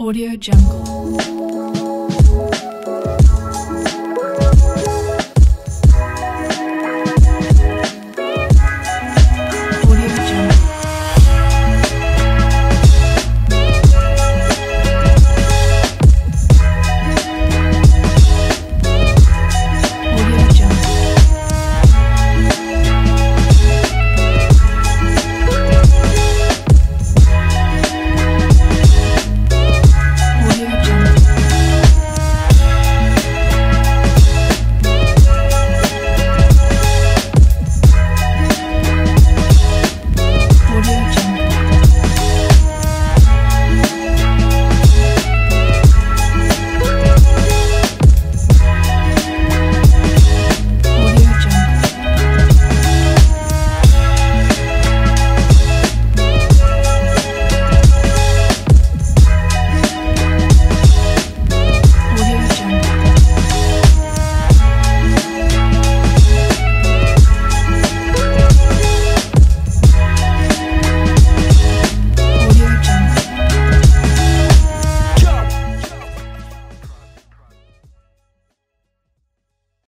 Audio Jungle.